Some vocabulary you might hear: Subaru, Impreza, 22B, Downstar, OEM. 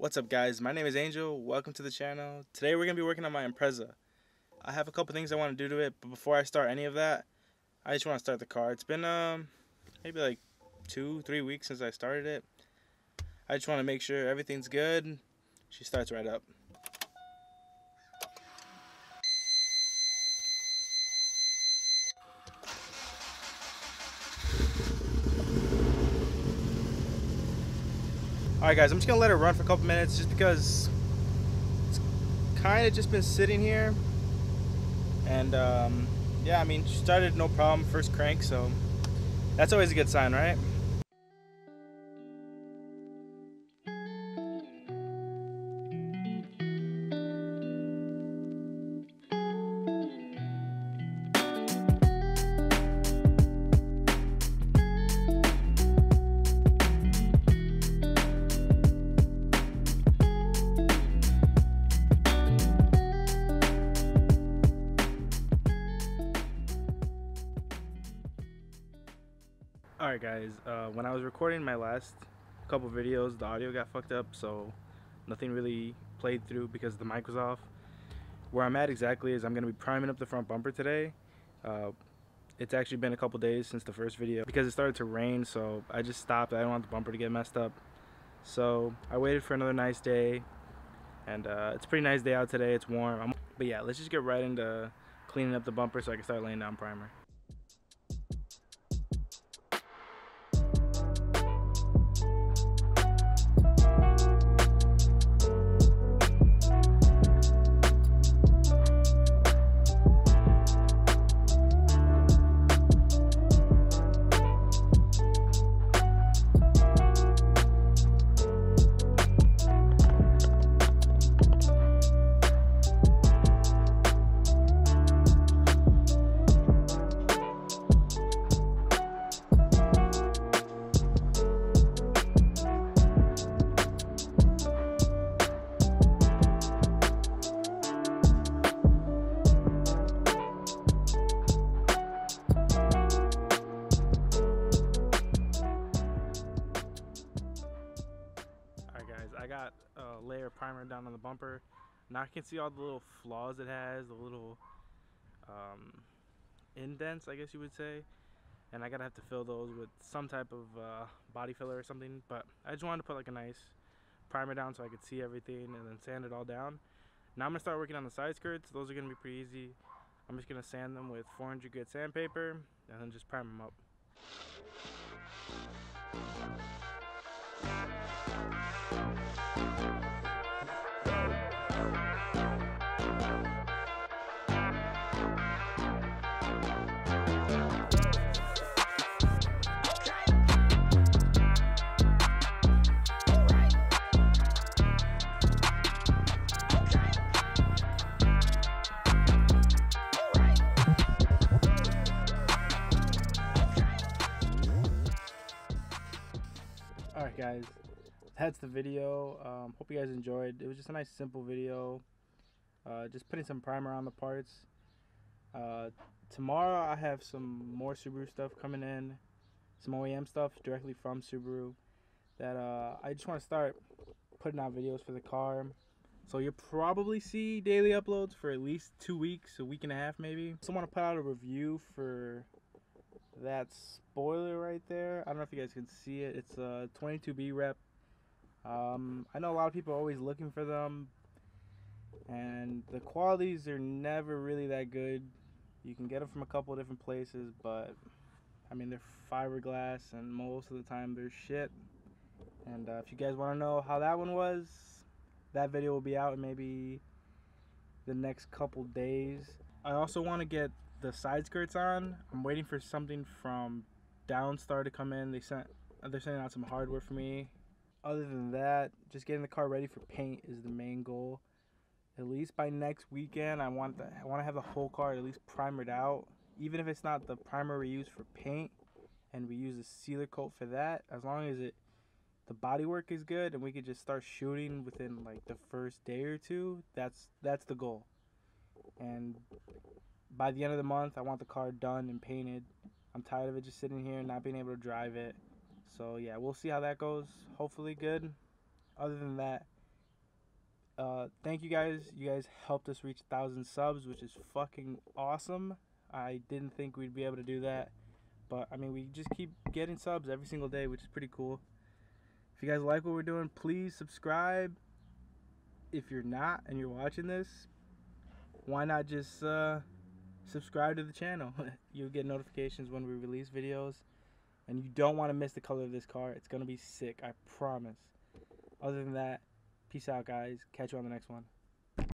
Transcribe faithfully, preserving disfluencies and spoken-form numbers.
What's up guys, my name is Angel, welcome to the channel. Today we're going to be working on my Impreza. I have a couple things I want to do to it, but before I start any of that, I just want to start the car. It's been um, maybe like two, three weeks since I started it. I just want to make sure everything's good. She starts right up. Alright guys, I'm just gonna let it run for a couple minutes just because it's kind of just been sitting here. And um, yeah, I mean, she started no problem, first crank, so that's always a good sign, right? Alright guys, uh, when I was recording my last couple videos, the audio got fucked up, so nothing really played through because the mic was off. Where I'm at exactly is I'm going to be priming up the front bumper today. Uh, it's actually been a couple days since the first video because it started to rain, so I just stopped. I don't want the bumper to get messed up. So I waited for another nice day, and uh, it's a pretty nice day out today. It's warm. I'm but yeah, let's just get right into cleaning up the bumper so I can start laying down primer. Primer down on the bumper. Now I can see all the little flaws it has, the little um, indents, I guess you would say, and I gotta have to fill those with some type of uh, body filler or something. But I just wanted to put like a nice primer down so I could see everything and then sand it all down. Now I'm gonna start working on the side skirts. Those are gonna be pretty easy. I'm just gonna sand them with four hundred grit sandpaper and then just prime them up. Guys, that's the video. Um, hope you guys enjoyed. It was just a nice simple video, uh, just putting some primer on the parts. Uh, tomorrow I have some more Subaru stuff coming in, some O E M stuff directly from Subaru that uh, I just want to start putting out videos for the car, so you'll probably see daily uploads for at least two weeks, a week and a half maybe. So I want to put out a review for that spoiler right there. I don't know if you guys can see it. It's a twenty-two B rep. Um, I know a lot of people are always looking for them, and the qualities are never really that good. You can get them from a couple of different places, but I mean they're fiberglass, and most of the time they're shit. And uh, if you guys want to know how that one was, that video will be out in maybe the next couple days. I also want to get the side skirts on. I'm waiting for something from Downstar to come in. They sent they're sending out some hardware for me. Other than that, just getting the car ready for paint is the main goal. At least by next weekend, I want the, I want to have the whole car at least primered out. Even if it's not the primer we use for paint and we use a sealer coat for that, as long as it the bodywork is good and we could just start shooting within like the first day or two, that's that's the goal. And by the end of the month, I want the car done and painted. I'm tired of it just sitting here and not being able to drive it. So yeah, we'll see how that goes. Hopefully good. Other than that, Uh, thank you guys. You guys helped us reach one thousand subs, which is fucking awesome. I didn't think we'd be able to do that. But, I mean, we just keep getting subs every single day, which is pretty cool. If you guys like what we're doing, please subscribe. If you're not and you're watching this, why not just uh, subscribe to the channel? You'll get notifications when we release videos. And you don't want to miss the color of this car. It's going to be sick, I promise. Other than that, peace out, guys. Catch you on the next one.